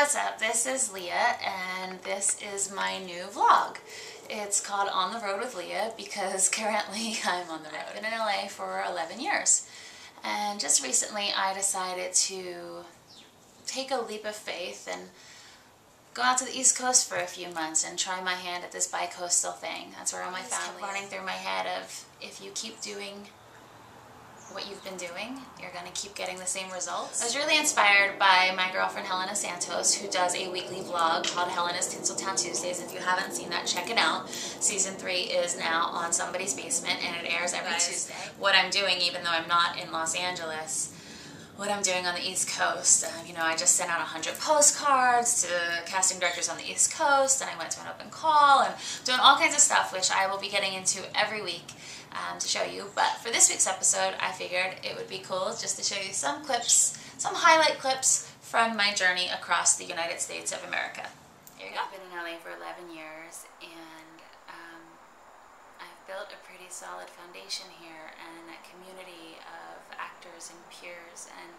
What's up? This is Leah and this is my new vlog. It's called On the Road with Leah because currently I'm on the road. I've been in LA for 11 years and just recently I decided to take a leap of faith and go out to the East Coast for a few months and try my hand at this bi-coastal thing. That's where all my family running through my head of if you keep doing what you've been doing, you're gonna keep getting the same results. I was really inspired by my girlfriend Helena Santos, who does a weekly vlog called Helena's Tinseltown Tuesdays. If you haven't seen that, check it out. Season 3 is now on Somebody's Basement and it airs every Tuesday. What I'm doing, even though I'm not in Los Angeles, what I'm doing on the East Coast, you know, I just sent out 100 postcards to casting directors on the East Coast, and I went to an open call, and doing all kinds of stuff, which I will be getting into every week to show you. But for this week's episode, I figured it would be cool just to show you some clips, some highlight clips from my journey across the United States of America. Here you go. I've been in LA for 11 years, and I've built a pretty solid foundation here, and a community of actors and peers and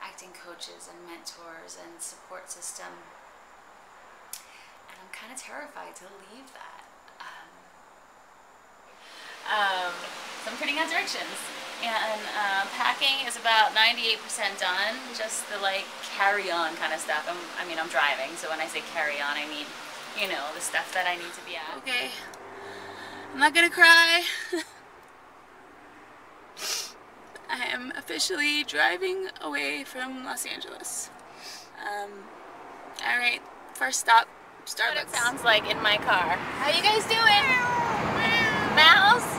acting coaches and mentors and support system, and I'm kind of terrified to leave that. Some pretty good directions, and packing is about 98% done, just the like carry-on kind of stuff. I mean I'm driving, so when I say carry-on I mean, you know, the stuff that I need to be at. Okay, I'm not gonna cry. I am officially driving away from Los Angeles. Alright, first stop, Starbucks. What it sounds like in my car. How you guys doing? Mouse?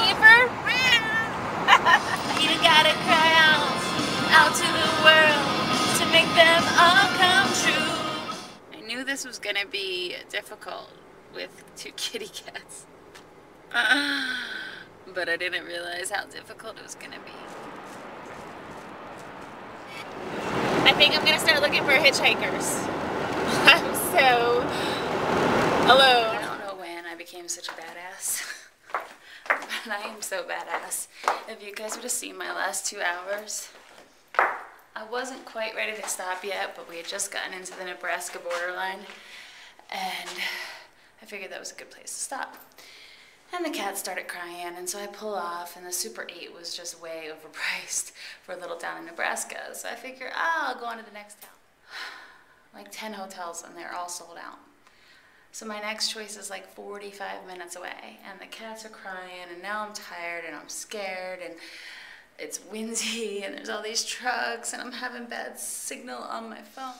Keeper? You gotta cry out to the world to make them all come true. I knew this was gonna be difficult with 2 kitty cats. But I didn't realize how difficult it was going to be. I think I'm going to start looking for hitchhikers. I'm so alone. I don't know when I became such a badass, but I am so badass. If you guys would have seen my last 2 hours, I wasn't quite ready to stop yet, but we had just gotten into the Nebraska borderline, and I figured that was a good place to stop. And the cat started crying, and so I pull off, and the Super 8 was just way overpriced for a little town in Nebraska. So I figure, I'll go on to the next town. Like 10 hotels, and they're all sold out. So my next choice is like 45 minutes away, and the cats are crying, and now I'm tired, and I'm scared, and it's windy, and there's all these trucks, and I'm having bad signal on my phone.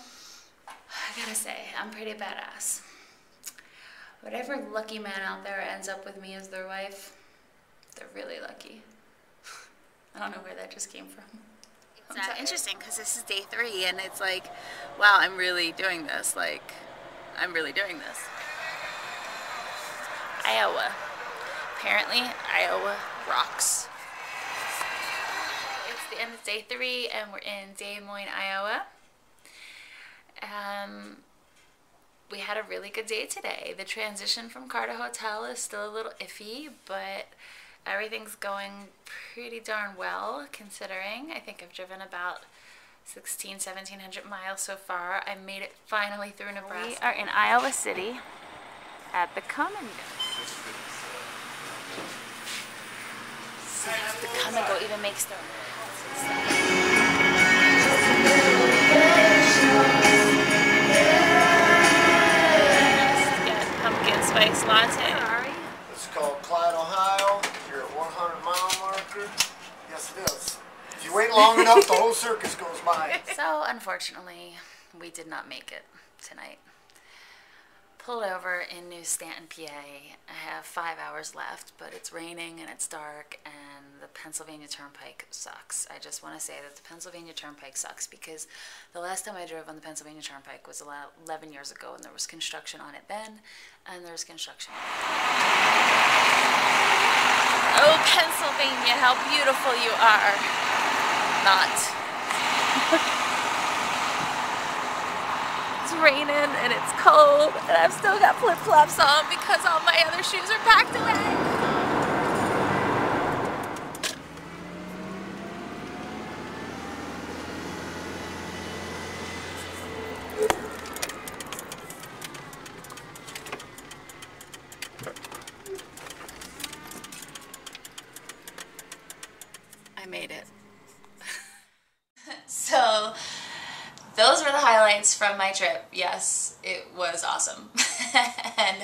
I gotta say, I'm pretty badass. Whatever lucky man out there ends up with me as their wife, they're really lucky. I don't know where that just came from. It's interesting because this is day 3 and it's like, wow, I'm really doing this. Like, I'm really doing this. Iowa. Apparently, Iowa rocks. It's the end of day 3 and we're in Des Moines, Iowa. We had a really good day today. The transition from car to hotel is still a little iffy, but everything's going pretty darn well considering. I think I've driven about 1,700 miles so far. I made it finally through Nebraska. We are in Iowa City at the Common. See if the Common Go even makes their spice latte. It's called Clyde, Ohio. You're at 100-mile marker. Yes, it is. If you wait long enough, the whole circus goes by. So, unfortunately, we did not make it tonight. Pulled over in New Stanton, PA. I have 5 hours left, but it's raining and it's dark, and the Pennsylvania Turnpike sucks. I just want to say that the Pennsylvania Turnpike sucks because the last time I drove on the Pennsylvania Turnpike was 11 years ago, and there was construction on it then, and there's construction. Oh, Pennsylvania, how beautiful you are. Not. Raining and it's cold and I've still got flip-flops on because all my other shoes are packed away. from my trip. Yes, it was awesome. And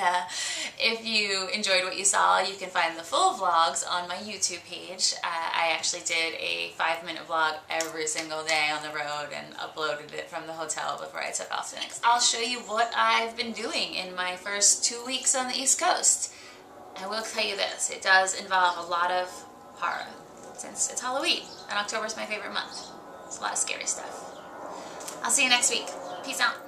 if you enjoyed what you saw, you can find the full vlogs on my YouTube page. I actually did a 5-minute vlog every single day on the road and uploaded it from the hotel before I took off the next day. I'll show you what I've been doing in my first 2 weeks on the East Coast. I will tell you this, it does involve a lot of horror, since it's Halloween, and October is my favorite month. It's a lot of scary stuff. I'll see you next week. Peace out.